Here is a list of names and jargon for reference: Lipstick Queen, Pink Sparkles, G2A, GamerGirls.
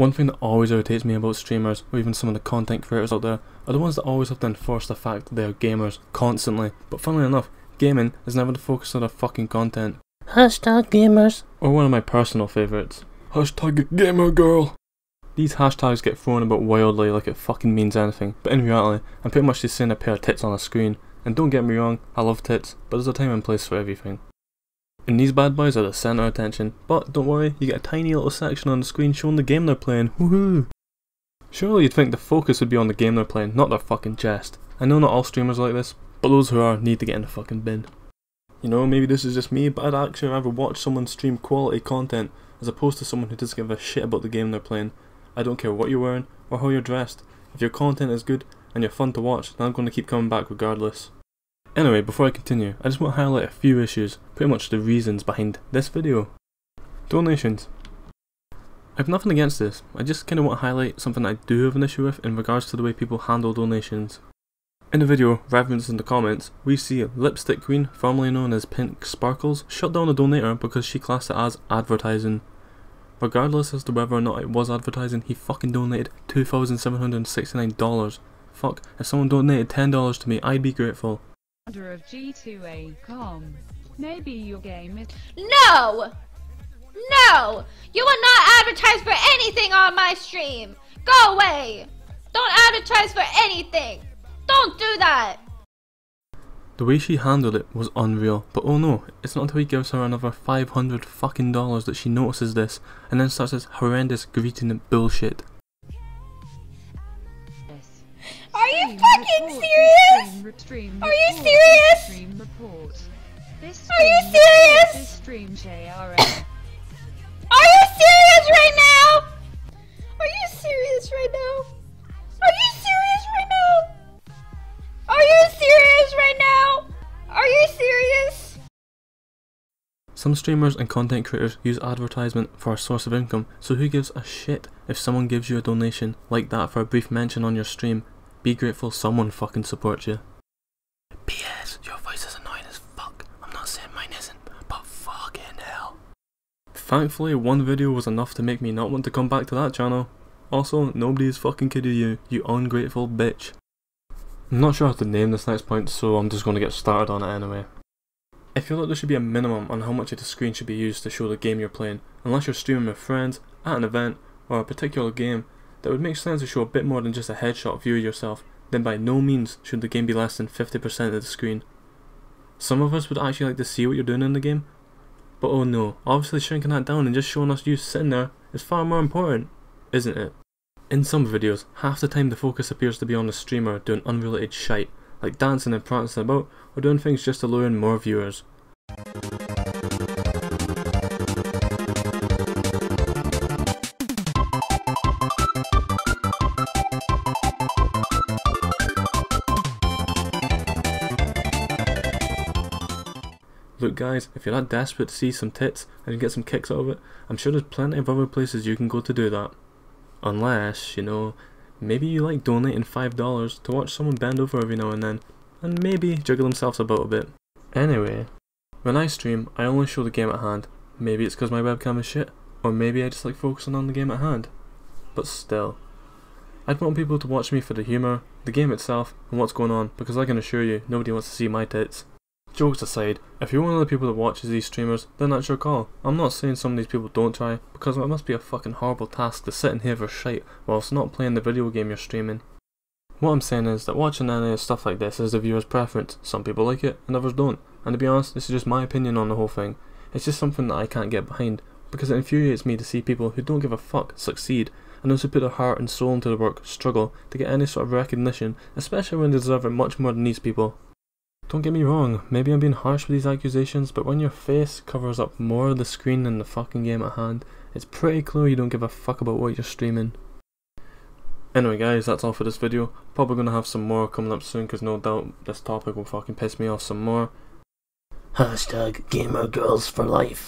One thing that always irritates me about streamers, or even some of the content creators out there, are the ones that always have to enforce the fact that they are gamers constantly, but funnily enough, gaming is never the focus of their fucking content. Hashtag gamers. Or one of my personal favourites, hashtag gamer girl. These hashtags get thrown about wildly like it fucking means anything, but in reality, I'm pretty much just seeing a pair of tits on a screen. And don't get me wrong, I love tits, but there's a time and place for everything. And these bad boys are the centre of attention, but don't worry, you get a tiny little section on the screen showing the game they're playing, woohoo! Surely you'd think the focus would be on the game they're playing, not their fucking chest. I know not all streamers are like this, but those who are need to get in the fucking bin. You know, maybe this is just me, but I'd actually rather watch someone stream quality content, as opposed to someone who doesn't give a shit about the game they're playing. I don't care what you're wearing, or how you're dressed, if your content is good, and you're fun to watch, then I'm going to keep coming back regardless. Anyway, before I continue, I just want to highlight a few issues, pretty much the reasons behind this video. Donations. I have nothing against this, I just kinda want to highlight something I do have an issue with in regards to the way people handle donations. In the video, referenced in the comments, we see Lipstick Queen, formerly known as Pink Sparkles, shut down a donator because she classed it as advertising. Regardless as to whether or not it was advertising, he fucking donated $2,769. Fuck, if someone donated $10 to me, I'd be grateful. Of G2A.com. Maybe your game is... No! No! You will not advertise for anything on my stream! Go away! Don't advertise for anything! Don't do that! The way she handled it was unreal, but oh no, it's not until he gives her another $500 fucking dollars that she notices this, and then starts this horrendous greeting and bullshit. Are you fucking serious? Are you serious? Are you serious? Are you serious right now? Are you serious right now? Are you serious right now? Are you serious right now? Are you serious? Some streamers and content creators use advertisement for a source of income, so who gives a shit if someone gives you a donation like that for a brief mention on your stream? Be grateful someone fucking supports you. P.S. Your voice is annoying as fuck. I'm not saying mine isn't, but fucking hell. Thankfully, one video was enough to make me not want to come back to that channel. Also, nobody's fucking kidding you, you ungrateful bitch. I'm not sure how to name this next point, so I'm just going to get started on it anyway. I feel like there should be a minimum on how much of the screen should be used to show the game you're playing, unless you're streaming with friends, at an event, or a particular game. That would make sense to show a bit more than just a headshot view of yourself, then by no means should the game be less than 50% of the screen. Some of us would actually like to see what you're doing in the game, but oh no, obviously shrinking that down and just showing us you sitting there is far more important, isn't it? In some videos, half the time the focus appears to be on the streamer doing unrelated shite, like dancing and prancing about, or doing things just to lure in more viewers. Look guys, if you're that desperate to see some tits and get some kicks out of it, I'm sure there's plenty of other places you can go to do that. Unless, you know, maybe you like donating $5 to watch someone bend over every now and maybe jiggle themselves about a bit. Anyway, when I stream, I only show the game at hand. Maybe it's because my webcam is shit, or maybe I just like focusing on the game at hand. But still, I'd want people to watch me for the humour, the game itself, and what's going on, because I can assure you, nobody wants to see my tits. Jokes aside, if you're one of the people that watches these streamers, then that's your call. I'm not saying some of these people don't try, because it must be a fucking horrible task to sit in here for shite whilst not playing the video game you're streaming. What I'm saying is that watching any stuff like this is the viewer's preference. Some people like it, and others don't. And to be honest, this is just my opinion on the whole thing. It's just something that I can't get behind, because it infuriates me to see people who don't give a fuck succeed, and those who put their heart and soul into the work struggle to get any sort of recognition, especially when they deserve it much more than these people. Don't get me wrong, maybe I'm being harsh with these accusations, but when your face covers up more of the screen than the fucking game at hand, it's pretty clear you don't give a fuck about what you're streaming. Anyway guys, that's all for this video. Probably gonna have some more coming up soon, because no doubt this topic will fucking piss me off some more. Hashtag gamer girls for life.